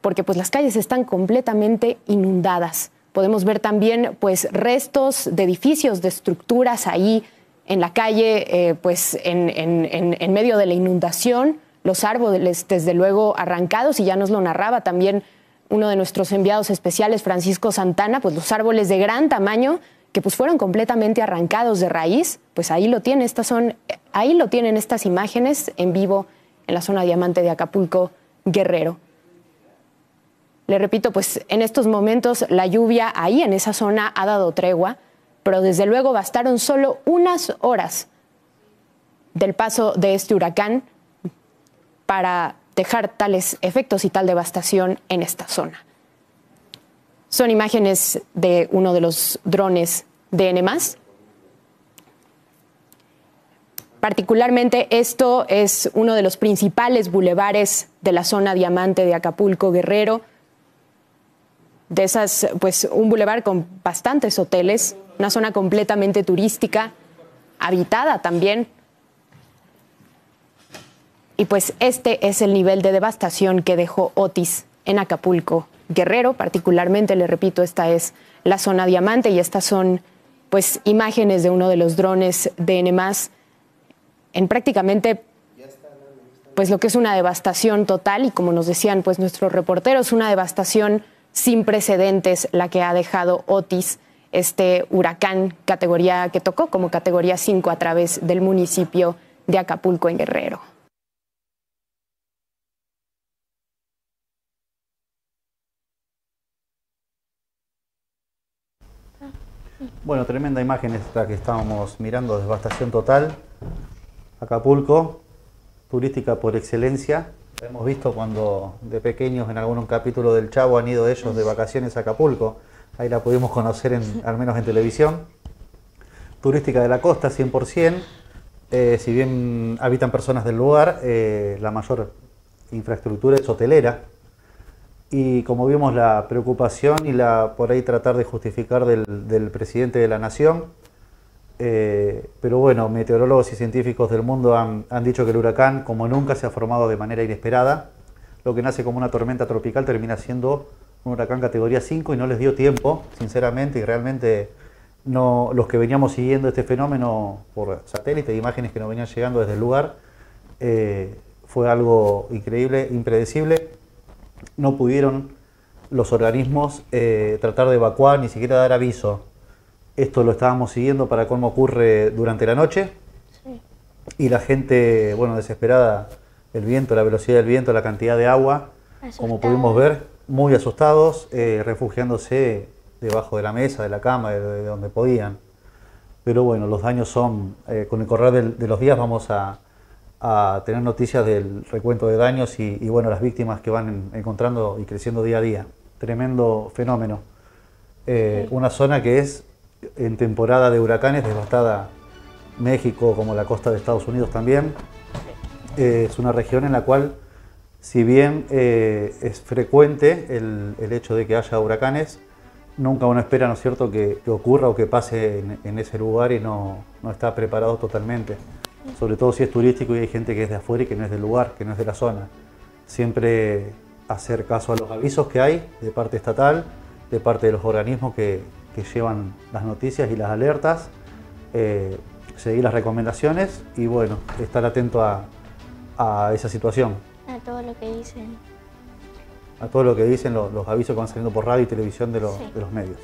porque pues las calles están completamente inundadas. Podemos ver también pues restos de edificios, de estructuras ahí en la calle, pues en medio de la inundación, los árboles desde luego arrancados, y ya nos lo narraba también uno de nuestros enviados especiales, Francisco Santana, pues los árboles de gran tamaño que pues fueron completamente arrancados de raíz, pues ahí lo tiene, ahí lo tienen estas imágenes en vivo en la zona Diamante de Acapulco, Guerrero. Le repito, pues en estos momentos la lluvia ahí en esa zona ha dado tregua, pero desde luego bastaron solo unas horas del paso de este huracán para dejar tales efectos y tal devastación en esta zona. Son imágenes de uno de los drones de N+. Particularmente esto es uno de los principales bulevares de la zona Diamante de Acapulco, Guerrero. De esas, pues un bulevar con bastantes hoteles, una zona completamente turística, habitada también. Y pues este es el nivel de devastación que dejó Otis en Acapulco, Guerrero. Particularmente, le repito, esta es la zona Diamante y estas son pues imágenes de uno de los drones de N+, en prácticamente pues lo que es una devastación total y, como nos decían pues nuestros reporteros, una devastación sin precedentes la que ha dejado Otis, este huracán categoría que tocó como categoría 5 a través del municipio de Acapulco en Guerrero. Bueno, tremenda imagen esta que estábamos mirando, devastación total. Acapulco, turística por excelencia. Hemos visto cuando de pequeños en algún capítulo del Chavo han ido ellos de vacaciones a Acapulco. Ahí la pudimos conocer, al menos en televisión. Turística de la costa, 100%. Si bien habitan personas del lugar, la mayor infraestructura es hotelera. Y como vimos, la preocupación y la por ahí tratar de justificar del presidente de la Nación. Pero bueno, meteorólogos y científicos del mundo han dicho que el huracán, como nunca, se ha formado de manera inesperada. Lo que nace como una tormenta tropical termina siendo un huracán categoría 5 y no les dio tiempo, sinceramente, y realmente no, los que veníamos siguiendo este fenómeno por satélite, imágenes que nos venían llegando desde el lugar, fue algo increíble, impredecible. No pudieron los organismos tratar de evacuar, ni siquiera dar aviso. Esto lo estábamos siguiendo para cómo ocurre durante la noche. Sí. Y la gente, bueno, desesperada, el viento, la velocidad del viento, la cantidad de agua, como pudimos ver, muy asustados, refugiándose debajo de la mesa, de la cama, de donde podían. Pero bueno, los daños son, con el correr de los días vamos a tener noticias del recuento de daños y bueno, las víctimas que van encontrando y creciendo día a día. Tremendo fenómeno. Sí. Una zona que es, en temporada de huracanes, devastada. México, como la costa de Estados Unidos también, es una región en la cual, si bien es frecuente el hecho de que haya huracanes, nunca uno espera, ¿no es cierto?, que ocurra o que pase en ese lugar y no está preparado totalmente. Sobre todo si es turístico y hay gente que es de afuera y que no es del lugar, que no es de la zona. Siempre hacer caso a los avisos que hay de parte estatal, de parte de los organismos que llevan las noticias y las alertas, seguir las recomendaciones y bueno, estar atento a esa situación. A todo lo que dicen. A todo lo que dicen los avisos que van saliendo por radio y televisión de los medios.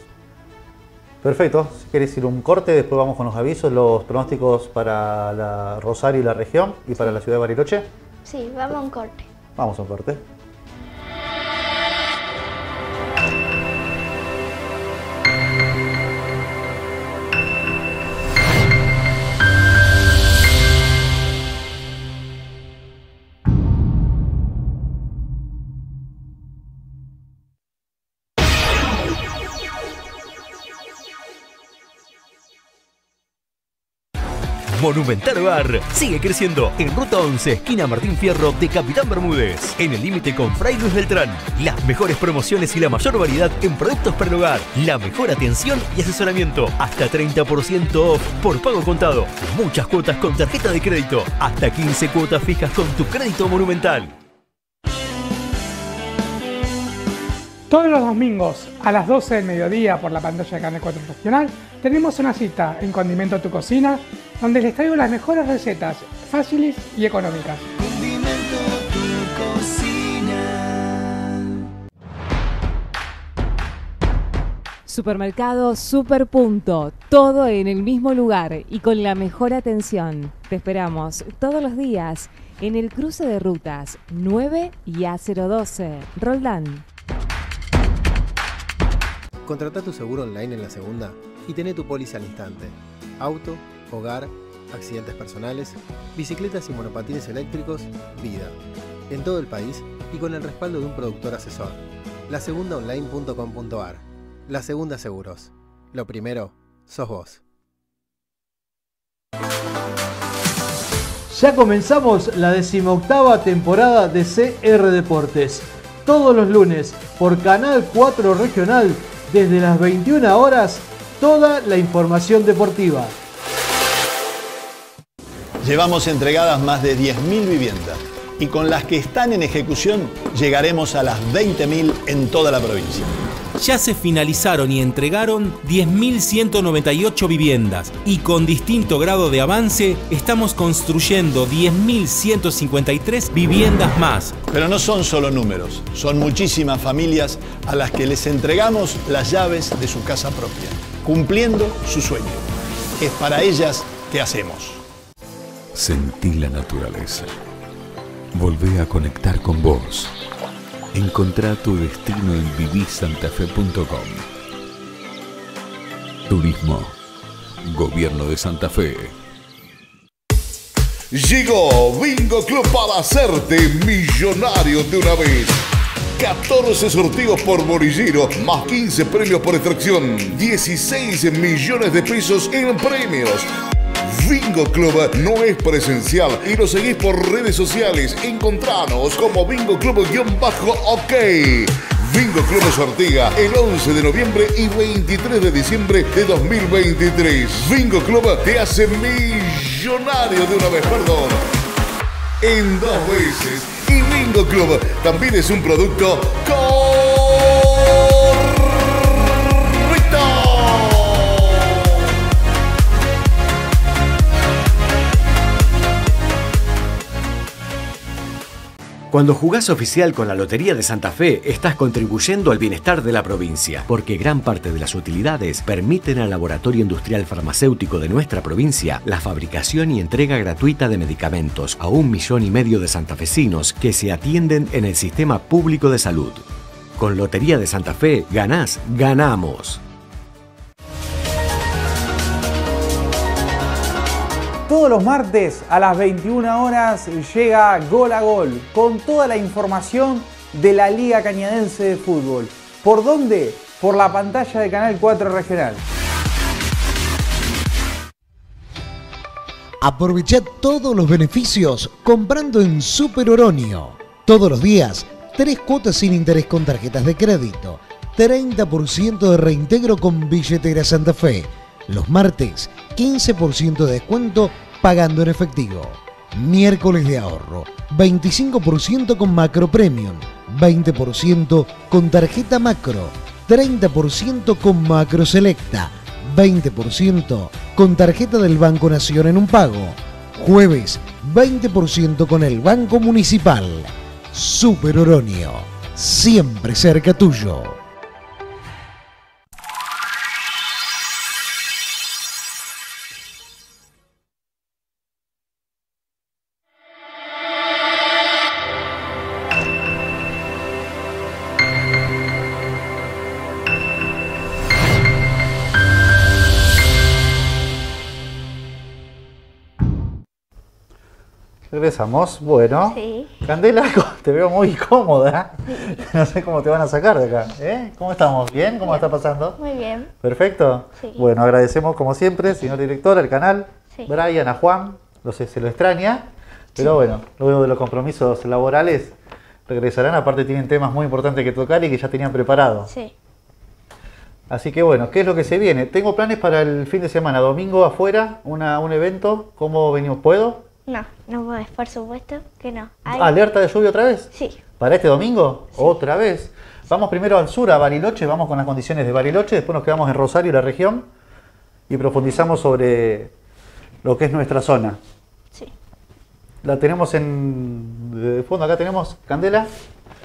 Perfecto, si querés ir un corte, después vamos con los avisos, los pronósticos para la Rosario y la región y para la ciudad de Bariloche. Sí, vamos a un corte. Vamos a un corte. Monumental Hogar sigue creciendo en Ruta 11, esquina Martín Fierro de Capitán Bermúdez, en el límite con Fray Luis Beltrán. Las mejores promociones y la mayor variedad en productos para el hogar. La mejor atención y asesoramiento. Hasta 30% off por pago contado. Muchas cuotas con tarjeta de crédito. Hasta 15 cuotas fijas con tu crédito Monumental. Todos los domingos a las 12 del mediodía por la pantalla de Canal 4 Regional tenemos una cita en Condimento Tu Cocina, donde les traigo las mejores recetas fáciles y económicas. Condimento Tu Cocina. Supermercado Superpunto, todo en el mismo lugar y con la mejor atención. Te esperamos todos los días en el cruce de rutas 9 y A012, Roldán. Contratá tu seguro online en La Segunda y tené tu póliza al instante. Auto, hogar, accidentes personales, bicicletas y monopatines eléctricos, vida. En todo el país y con el respaldo de un productor asesor. Lasegundaonline.com.ar. La Segunda Seguros. Lo primero, sos vos. Ya comenzamos la 18ª temporada de CR Deportes. Todos los lunes, por Canal 4 Regional, desde las 21 horas, toda la información deportiva. Llevamos entregadas más de 10.000 viviendas y con las que están en ejecución llegaremos a las 20.000 en toda la provincia. Ya se finalizaron y entregaron 10.198 viviendas y con distinto grado de avance estamos construyendo 10.153 viviendas más. Pero no son solo números, son muchísimas familias a las que les entregamos las llaves de su casa propia, cumpliendo su sueño. Es para ellas que hacemos. Sentí la naturaleza. Volvé a conectar con vos. Encontrá tu destino en vivisantafe.com. Turismo. Gobierno de Santa Fe. Llegó Bingo Club para hacerte millonario de una vez. 14 sorteos por bolillero, más 15 premios por extracción. 16 millones de pesos en premios. Bingo Club no es presencial y lo seguís por redes sociales. Encontranos como Bingo Club-OK. Bingo Club sortea el 11 de noviembre y 23 de diciembre de 2023. Bingo Club te hace millonario de una vez, perdón, en dos veces. Y Bingo Club también es un producto correcto. Cuando jugás oficial con la Lotería de Santa Fe, estás contribuyendo al bienestar de la provincia, porque gran parte de las utilidades permiten al Laboratorio Industrial Farmacéutico de nuestra provincia la fabricación y entrega gratuita de medicamentos a 1,5 millones de santafesinos que se atienden en el sistema público de salud. Con Lotería de Santa Fe, ganás, ganamos. Todos los martes a las 21 horas llega Gol a Gol con toda la información de la Liga Cañadense de Fútbol. ¿Por dónde? Por la pantalla de Canal 4 Regional. Aprovechá todos los beneficios comprando en Super Oroño. Todos los días, 3 cuotas sin interés con tarjetas de crédito, 30% de reintegro con Billetera Santa Fe. Los martes, 15% de descuento pagando en efectivo. Miércoles de ahorro, 25% con Macro Premium, 20% con tarjeta Macro, 30% con Macro Selecta, 20% con tarjeta del Banco Nación en un pago. Jueves, 20% con el Banco Municipal. Super Oroño, siempre cerca tuyo. Regresamos, bueno, sí. Candela, te veo muy cómoda, no sé cómo te van a sacar de acá, ¿eh? ¿Cómo estamos? ¿Bien? ¿Cómo está pasando? Muy bien. ¿Perfecto? Sí. Bueno, agradecemos como siempre, señor director, al canal, sí. Brian, a Juan, no sé, se lo extraña, pero sí. Bueno, luego de los compromisos laborales regresarán, aparte tienen temas muy importantes que tocar y que ya tenían preparado. Sí. Así que bueno, ¿qué es lo que se viene? Tengo planes para el fin de semana, domingo afuera, un evento, ¿cómo venimos? ¿Puedo? No, no podés, por supuesto que no. Hay... ¿Alerta de lluvia otra vez? Sí. ¿Para este domingo? Sí. ¿Otra vez? Vamos primero al sur, a Bariloche, vamos con las condiciones de Bariloche, después nos quedamos en Rosario, la región, y profundizamos sobre lo que es nuestra zona. Sí. La tenemos de fondo, acá tenemos, Candela,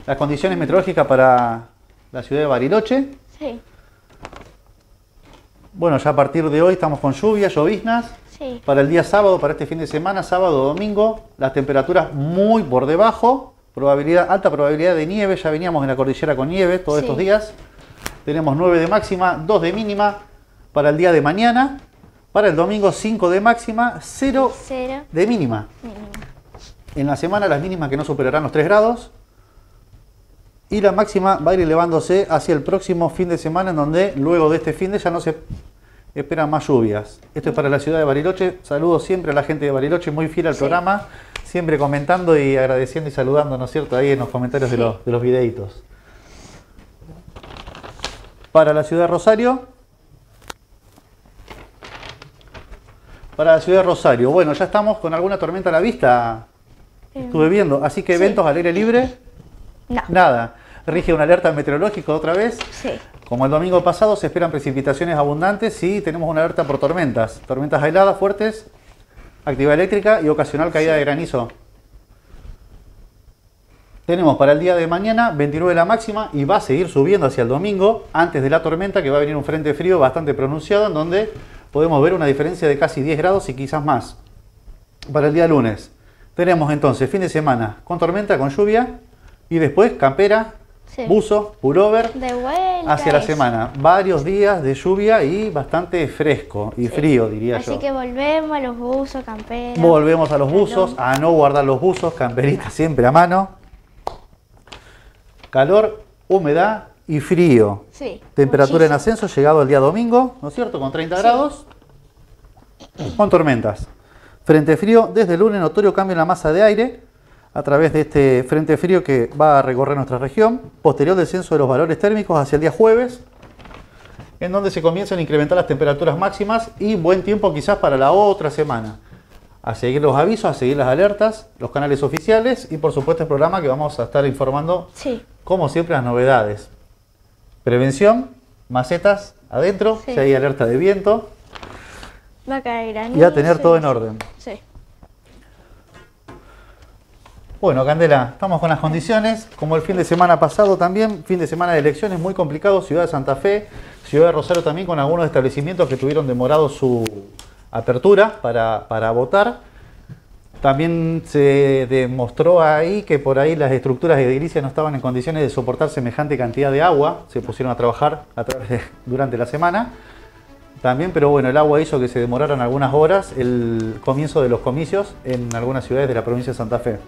las condiciones meteorológicas para la ciudad de Bariloche. Sí. Bueno, ya a partir de hoy estamos con lluvias, lloviznas. Sí. Para el día sábado, para este fin de semana, sábado, domingo, las temperaturas muy por debajo, alta probabilidad de nieve, ya veníamos en la cordillera con nieve todos estos días. Tenemos 9 de máxima, 2 de mínima para el día de mañana. Para el domingo 5 de máxima, 0 de mínima. En la semana las mínimas que no superarán los 3 grados. Y la máxima va a ir elevándose hacia el próximo fin de semana, en donde luego de este fin de ya no se esperan más lluvias. Esto es para la ciudad de Bariloche. Saludo siempre a la gente de Bariloche, muy fiel al programa. Siempre comentando y agradeciendo y saludando, ¿no es cierto? Ahí en los comentarios de los videitos. Para la ciudad de Rosario. Para la ciudad de Rosario. Bueno, ya estamos con alguna tormenta a la vista. Estuve viendo. Así que eventos al aire libre. No. Nada. Rige una alerta meteorológica otra vez. Sí. Como el domingo pasado, se esperan precipitaciones abundantes y tenemos una alerta por tormentas. Tormentas aisladas, fuertes, actividad eléctrica y ocasional caída de granizo. Tenemos para el día de mañana 29 la máxima y va a seguir subiendo hacia el domingo, antes de la tormenta, que va a venir un frente frío bastante pronunciado, en donde podemos ver una diferencia de casi 10 grados y quizás más. Para el día lunes tenemos entonces fin de semana con tormenta, con lluvia. Y después, campera, buzo, pullover, hacia la semana. Varios días de lluvia y bastante fresco y frío, diría yo. Así que volvemos a los buzos, camperas. Volvemos a los buzos, a no guardar los buzos, camperitas siempre a mano. Calor, humedad y frío. Sí, temperatura en ascenso, llegado el día domingo, ¿no es cierto? Con 30 grados, con tormentas. Frente frío, desde el lunes, notorio cambio en la masa de aire a través de este frente frío que va a recorrer nuestra región. Posterior descenso de los valores térmicos hacia el día jueves, en donde se comienzan a incrementar las temperaturas máximas y buen tiempo quizás para la otra semana. A seguir los avisos, a seguir las alertas, los canales oficiales y por supuesto el programa, que vamos a estar informando como siempre las novedades. Prevención, macetas adentro, si hay alerta de viento. Va a caer granizo. Y a tener todo en orden. Sí. Bueno, Candela, estamos con las condiciones, como el fin de semana pasado también, fin de semana de elecciones, muy complicado, ciudad de Santa Fe, ciudad de Rosario también, con algunos establecimientos que tuvieron demorado su apertura para votar. También se demostró ahí que por ahí las estructuras de edilicias no estaban en condiciones de soportar semejante cantidad de agua, se pusieron a trabajar durante la semana. También, pero bueno, el agua hizo que se demoraran algunas horas el comienzo de los comicios en algunas ciudades de la provincia de Santa Fe.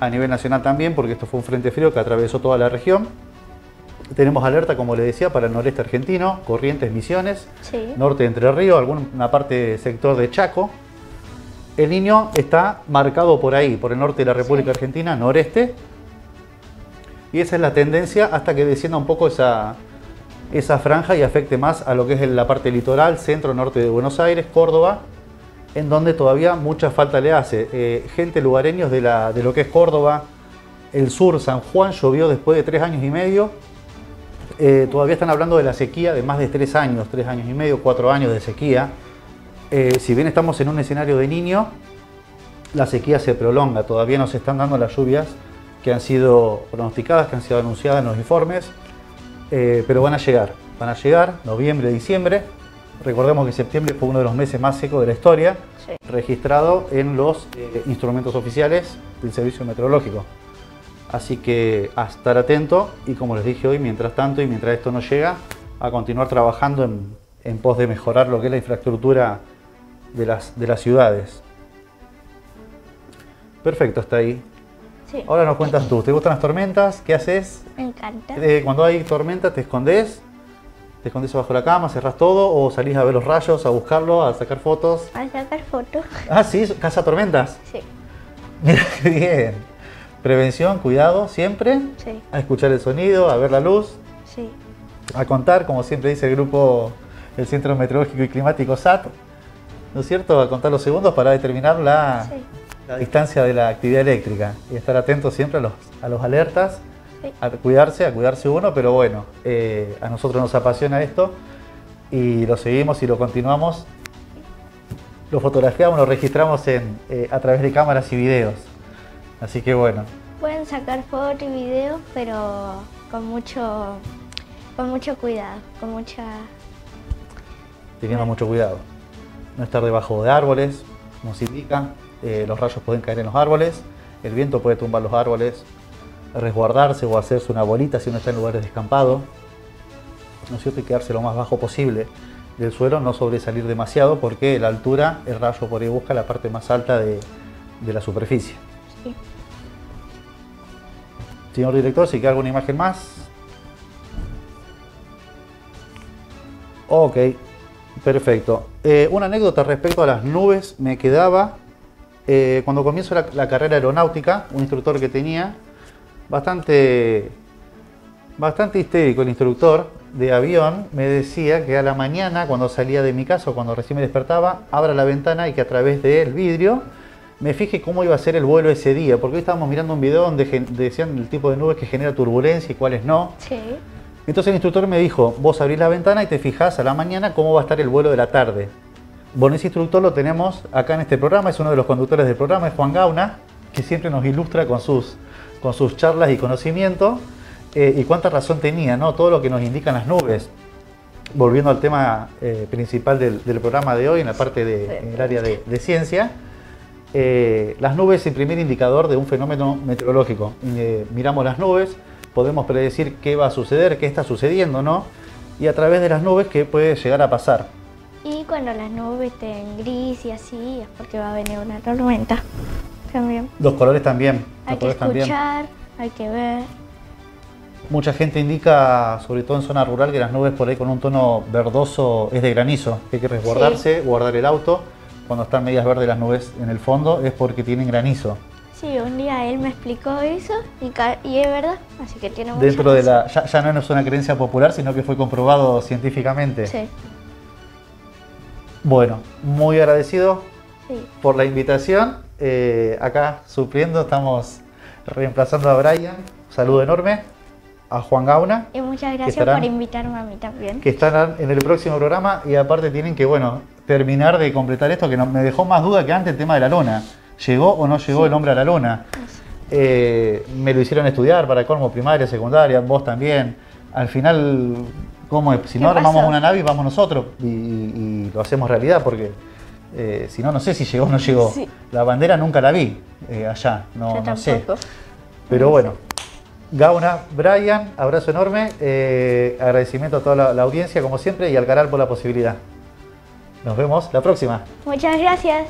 A nivel nacional también, porque esto fue un frente frío que atravesó toda la región. Tenemos alerta, como le decía, para el noreste argentino, Corrientes, Misiones, norte de Entre Ríos, alguna parte, sector de Chaco. El Niño está marcado por ahí, por el norte de la República Argentina, noreste. Y esa es la tendencia hasta que descienda un poco esa franja y afecte más a lo que es la parte litoral, centro-norte de Buenos Aires, Córdoba, en donde todavía mucha falta le hace. Gente, lugareños de lo que es Córdoba, el sur, San Juan, llovió después de 3 años y medio. Todavía están hablando de la sequía de más de 3 años, 3 años y medio, 4 años de sequía. Si bien estamos en un escenario de niño, la sequía se prolonga, todavía nos están dando las lluvias que han sido pronosticadas, que han sido anunciadas en los informes, pero van a llegar noviembre, diciembre. Recordemos que septiembre fue uno de los meses más secos de la historia, registrado en los instrumentos oficiales del Servicio Meteorológico. Así que a estar atento y, como les dije hoy, mientras tanto y mientras esto no llega, a continuar trabajando en pos de mejorar lo que es la infraestructura de las ciudades. Perfecto, hasta ahí. Sí. Ahora nos cuentas tú, ¿te gustan las tormentas? ¿Qué haces? Me encanta. Cuando hay tormenta, ¿te escondes? ¿Te escondés abajo de la cama, cerrás todo o salís a ver los rayos, a buscarlo, a sacar fotos? A sacar fotos. Ah, sí, ¿caza tormentas? Sí. Mira qué bien. Prevención, cuidado, siempre. Sí. A escuchar el sonido, a ver la luz. Sí. A contar, como siempre dice el grupo, el Centro Meteorológico y Climático SAT, ¿no es cierto? A contar los segundos para determinar la distancia de la actividad eléctrica. Y estar atento siempre a los alertas. A cuidarse uno, pero bueno, a nosotros nos apasiona esto y lo seguimos y lo continuamos, lo fotografiamos, lo registramos a través de cámaras y videos, así que bueno. Pueden sacar fotos y videos, pero con mucho cuidado, con mucha teniendo mucho cuidado. No estar debajo de árboles, nos indica, los rayos pueden caer en los árboles, el viento puede tumbar los árboles, resguardarse o hacerse una bolita si uno está en lugares descampados, ¿no es cierto? Y quedarse lo más bajo posible del suelo, no sobresalir demasiado porque la altura, el rayo por ahí busca la parte más alta de la superficie. Sí. Señor director, si queda alguna imagen más. Ok, perfecto. Una anécdota respecto a las nubes me quedaba cuando comienzo la carrera aeronáutica, un instructor que tenía, bastante histérico el instructor de avión, me decía que a la mañana cuando salía de mi casa o cuando recién me despertaba, abra la ventana y que a través del vidrio me fije cómo iba a ser el vuelo ese día, porque hoy estábamos mirando un video donde decían el tipo de nubes que genera turbulencia y cuáles no. Sí. Entonces el instructor me dijo, vos abrís la ventana y te fijás a la mañana cómo va a estar el vuelo de la tarde. Bueno, ese instructor lo tenemos acá en este programa, es uno de los conductores del programa, es Juan Gauna, que siempre nos ilustra con sus charlas y conocimiento. Y cuánta razón tenía, ¿no? Todo lo que nos indican las nubes. Volviendo al tema principal del programa de hoy, en la parte del área de ciencia. Las nubes es el primer indicador de un fenómeno meteorológico. Miramos las nubes, podemos predecir qué va a suceder, qué está sucediendo, ¿no? Y a través de las nubes, qué puede llegar a pasar. Y cuando las nubes estén gris y así, es porque va a venir una tormenta también. Los colores también. Hay que escuchar, hay que ver. Mucha gente indica, sobre todo en zona rural, que las nubes por ahí con un tono verdoso es de granizo. Hay que resguardarse, sí, guardar el auto. Cuando están medias verdes las nubes en el fondo es porque tienen granizo. Sí, un día él me explicó eso y es verdad, así que tiene mucha dentro de la ya no es una creencia popular, sino que fue comprobado científicamente. Sí. Bueno, muy agradecido, sí, por la invitación. Acá supliendo, estamos reemplazando a Brian. Un saludo enorme a Juan Gauna. Y muchas gracias por invitarme a mí también. Que estarán en el próximo programa y aparte tienen que, bueno, terminar de completar esto que no, me dejó más duda que antes el tema de la luna. ¿Llegó o no llegó, sí, el hombre a la luna? Me lo hicieron estudiar para colmo, primaria, secundaria, vos también. Al final, ¿cómo es? Si no armamos una nave, vamos nosotros y lo hacemos realidad porque si no, no sé si llegó o no llegó. Sí. La bandera nunca la vi allá, no sé. Pero bueno, Gauna, Brian, abrazo enorme. Agradecimiento a toda la audiencia, como siempre, y al canal por la posibilidad. Nos vemos la próxima. Muchas gracias.